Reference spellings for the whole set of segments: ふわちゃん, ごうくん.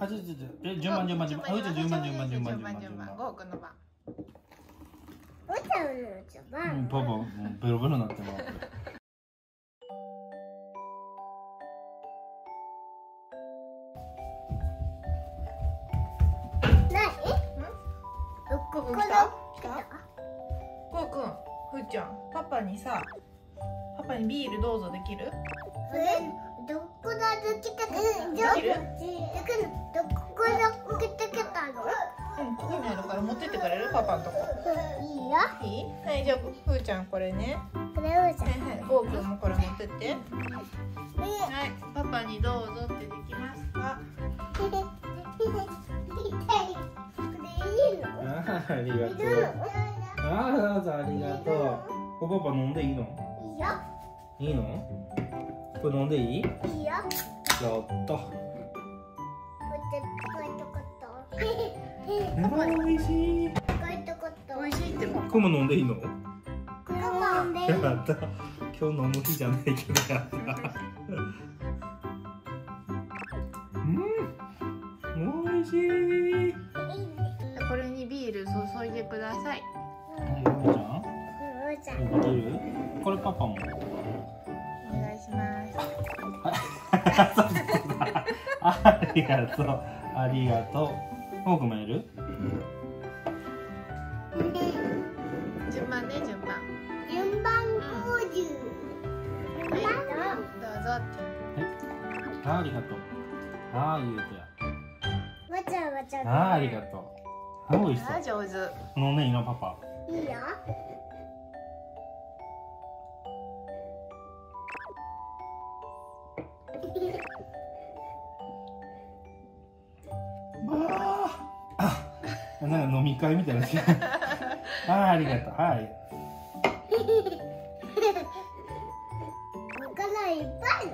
あ、ちょちょちょ、え、順番、ゴーくんの番。おちゃんの番。うん、パパ、もうベロベロになってもらって。こうくん、ふーちゃん、パパにビールどうぞできる？どこだけてきたの？うん、ここにあるから持ってってくれる？パパのとこ。いいよ。いい？はい、じゃあふーちゃんこれね。これふーちゃん。はいはい。こうくんもこれ持ってって。はい、パパにどうぞってできますか？ありがとう。ああ、ありがとう。おパパ飲んでいいの？いいよ。いいの？これ飲んでいい？いいよ。やった。こうやってこうやってこと。おいしい。こうやってこと。おいしいっても。これも飲んでいいの？これも飲んでいい。やった。今日飲む日じゃないけどやった。うん。おいしい。これにビール注いでください。これパパも。お願いします。ありがとう。ありがとう。多くもいる。順番ね、順番50。どうぞって。ありがとう。ありがとう。ありがとう。おいしそう。上手。飲んでいいのパパ？いいよ。なんか飲み会みたいな。ありがとう。はい。おからいっぱいの？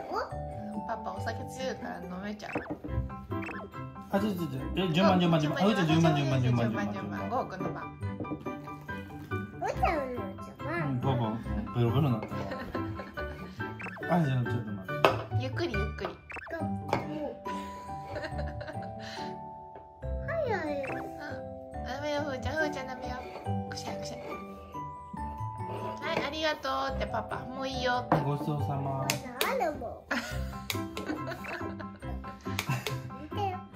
パパお酒強いから飲めちゃう。あ、ちょっと、え、順番、うーちゃん順番、ゴーくんの番。うーちゃんの番。うん、パパ、ベロベロになった。あ、じゃあ、ちょっと待って。ゆっくり。早い。うん、ダメよ、ふーちゃんダメよ。くしゃ。はい、ありがとうって、パパ、もういいよって。ごちそうさま。なんも。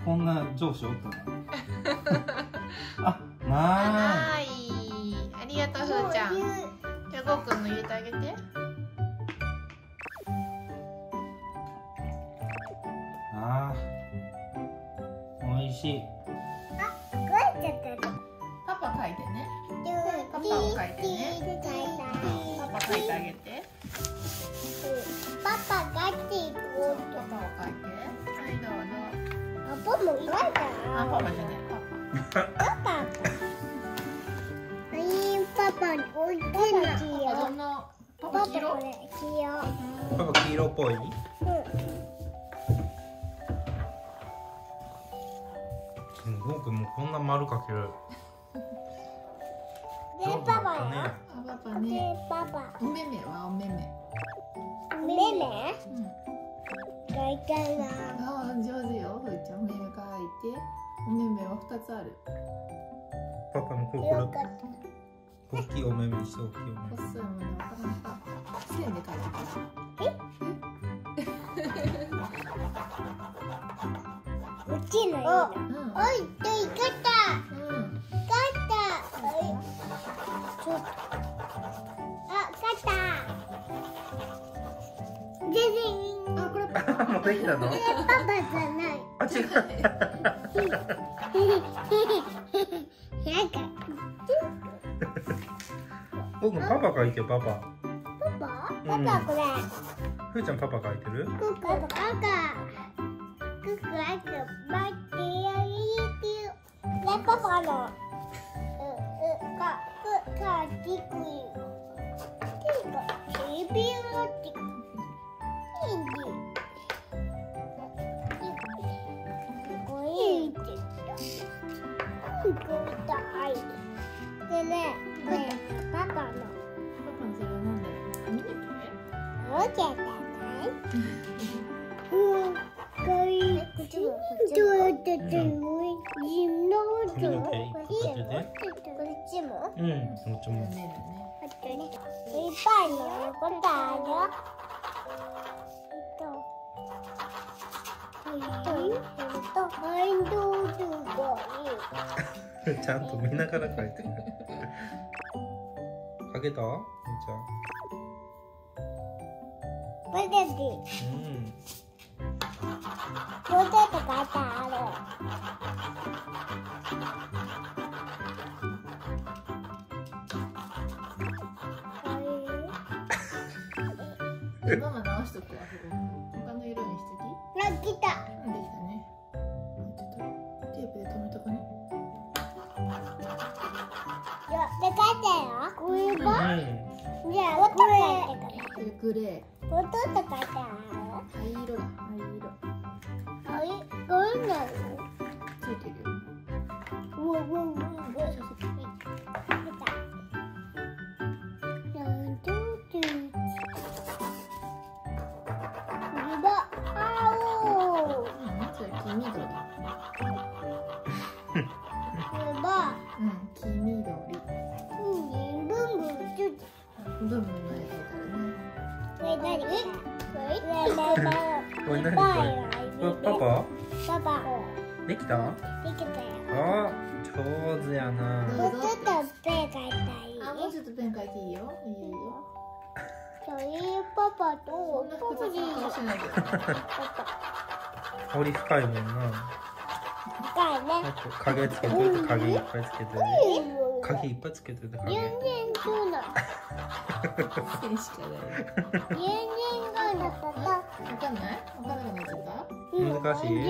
こんな上司おったな。あ、ない。ありがとう、ふーちゃん。じゃあ、ごうくんの入れてあげて。ああ。おいしい。あ、書いちゃってる。パパ書いてね。パパを書いてね。パパ書いてあげて。パパ書いていく。パパを書いて。はい、どうぞ。パパもいないから。あ、パパじゃない。パパ。パパに置いてる黄色。パパ黄色。パパ黄色っぽい。うん。僕もこんな丸かける。で、パパね。パパ。おめめ。書いたな。上手よ、ふーちゃん。お目目が開いて、お目目は2つある。パパのこれ大きいお目目にして、大きいお目目。細いものはパパ線で描いてる。え？落ちないんだ。おいっていけた。もうできたの？パパじゃない。あ、違う。なんか。僕もパパ書いてよ、パパ。パパこれ。ふーちゃんパパ書いてる？パパの。どうだい？ってて、こっちも。うん、こっちも。いっぱいのことある。ちゃんと見ながら書いてる。書けた？みーちゃん。ポテト。うん。ポテトがある。ママ直しとくわ。他の色にしてき。できた。できたね。ちょっとテープで留めとかね。いや、でかいだよ。これが。じゃあ、これ。グレー。音とかだ。灰色だ。灰色。灰、どんなの。ついてるよ。できた？できたよ。あ、上手やな。もうちょっとペン描いたい。あ、もうちょっとペン描いていいよ。いいよ。じゃいいパパとポポジ。彫り深いもんな。深いね。影つけてて、影いっぱいつけてて。影いっぱいつけてて。全然そうだ。全然そうだ。わかんない？わからないの？難しい？全然。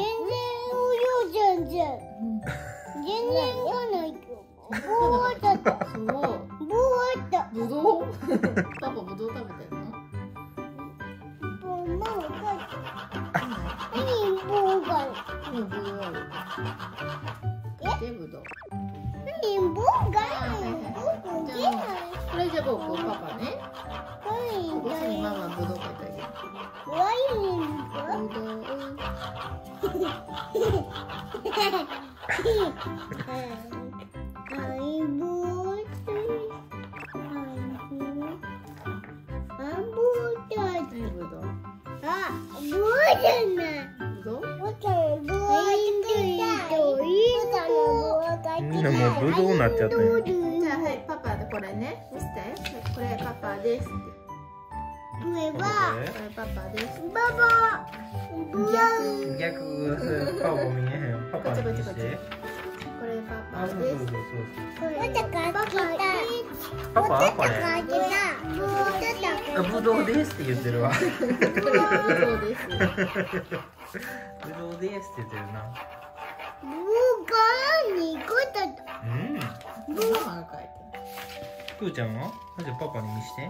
ブドウになっちゃったよ。はい、パパ、これね、見せて。これパパです。これは。これパパです。パパ。逆。パパ見えへん。パパ見せて。これパパです。パパ、これ。ブドウですって言ってるわ。ブドウです。ブドウですって言ってるな。うん。ブーマン描いて。くーちゃんは？じゃあパパに見して。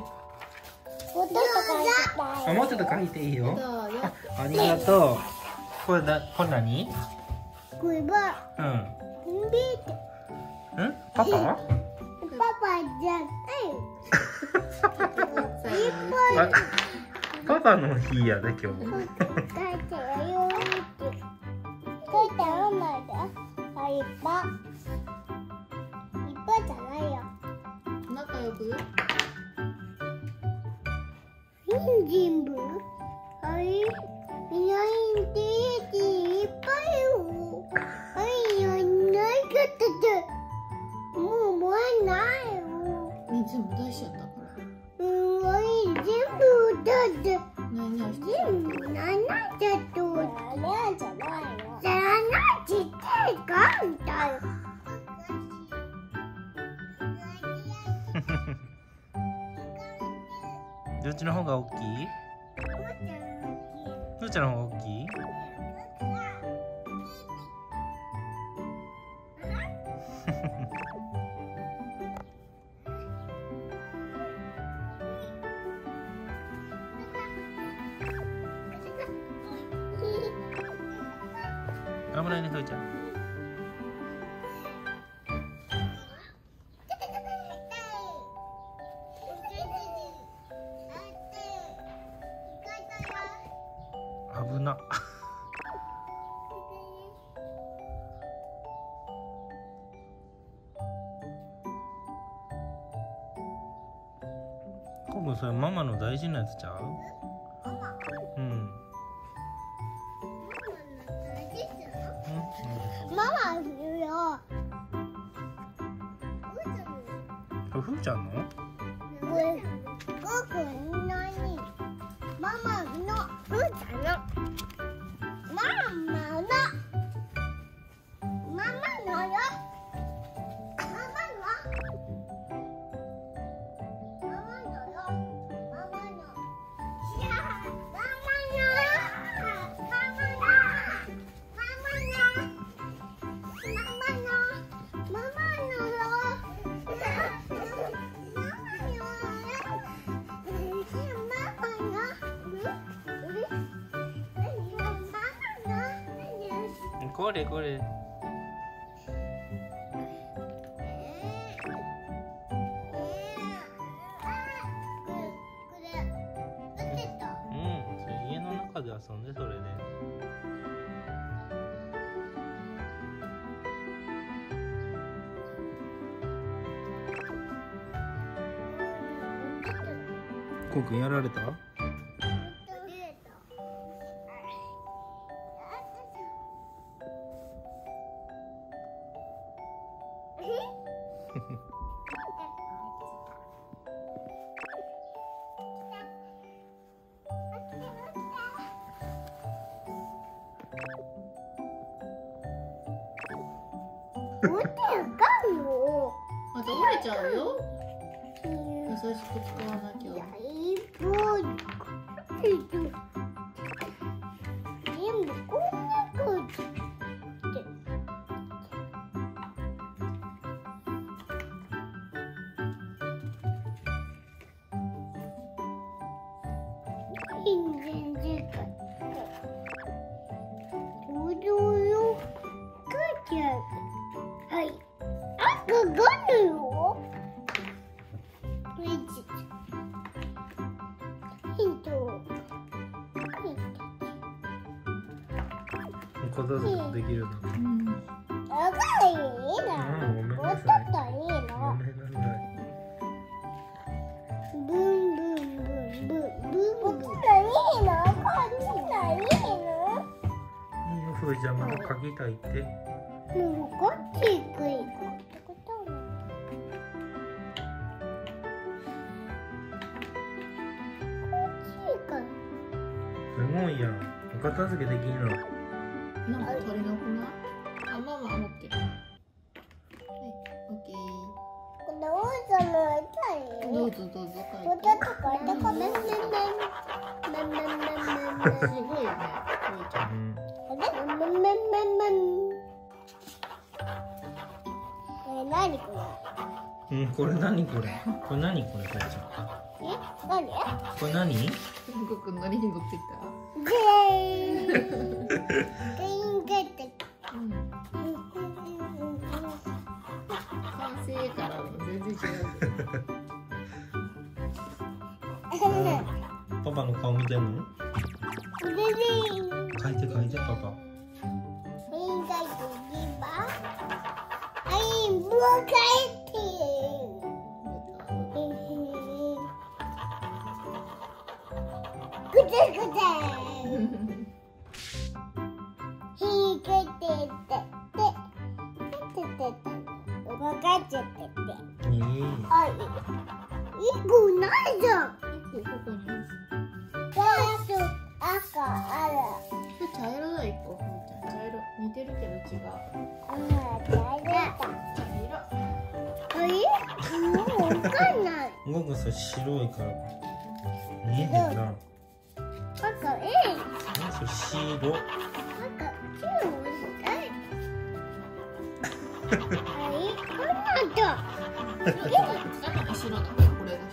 あ、もうちょっと描いていいよ。ありがとう。これだ、これ何？これは。うん。ビート。うん？パパ？パパじゃない。パパの日やで今日。いっぱいじゃないよ。仲良く。人参部。はい。いないんでいっぱいよ。はい、いないかってて。もうもうないよ。ね、全部出しちゃったから。うん、はい、全部出して。全部7ちゃった。7じゃないよ。7ちってかんだよ。どっちの方が大きい？どっちの方が大きい？危ないね、ふーちゃん。危なこぶんそれママの大事なやつちゃう？ママ。うん。ママの大事なの？ママいるよ。ふーちゃんの？これ僕なに？ママのふーちゃんの。これこれ。うん、それ家の中で遊んでそれで。こうくんやられた？折ってあかんよ。また折れちゃうよ。優しく使わなきゃ。だいぶ全部こんな感じ。全然違う。片付けできるの。うん。わかるよ、いいな。もうちょっといいの。ブンブンブンブンブン。こっちがいいの。こっちがいいの。いいよ、それじゃまだ鍵炊いて。もうこっち行くよ。こっちか。すごいやん。片付けできるの。なんか足りなくない？あ、ママ、オッケー。はい、オッケー。これ王子様は痛い？どうぞどうぞ。これとかこれとか。めんめんめんめんめんめんめんめん。すごいね、おいちゃん。あれ？めんめんめんめん。これ何これ？うん、これ何これ？これ何これ、おいちゃん。え？何？これ何？リンゴくんのリンゴついた。インゲッテ。完成から全然違う。パパの顔見ても。全然。書いて書いてパパ。インゲッテリバ。インブゲッテ。ぐてぐて。ゴーさん白いから見えへんな。赤ええ。それ白。赤九。これが白だね、これが白。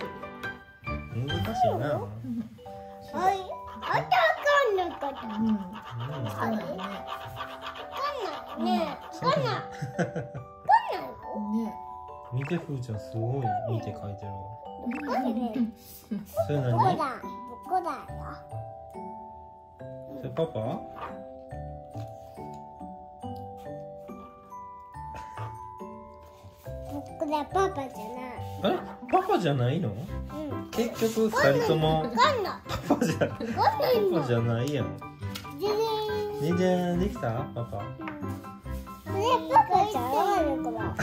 難しいな。はい、あと分かんなかった。うん、分かんないね。分かんない。分かんない。ね。見てふーちゃんすごい見て書いてる。どこね。それ何？どこだ？どこだよ。それパパ？これはパパじゃない。え、パパじゃないの？うん。結局2人ともパパじゃない、パパじゃないやん。全然できたパパ。ね、パパじゃないのかな。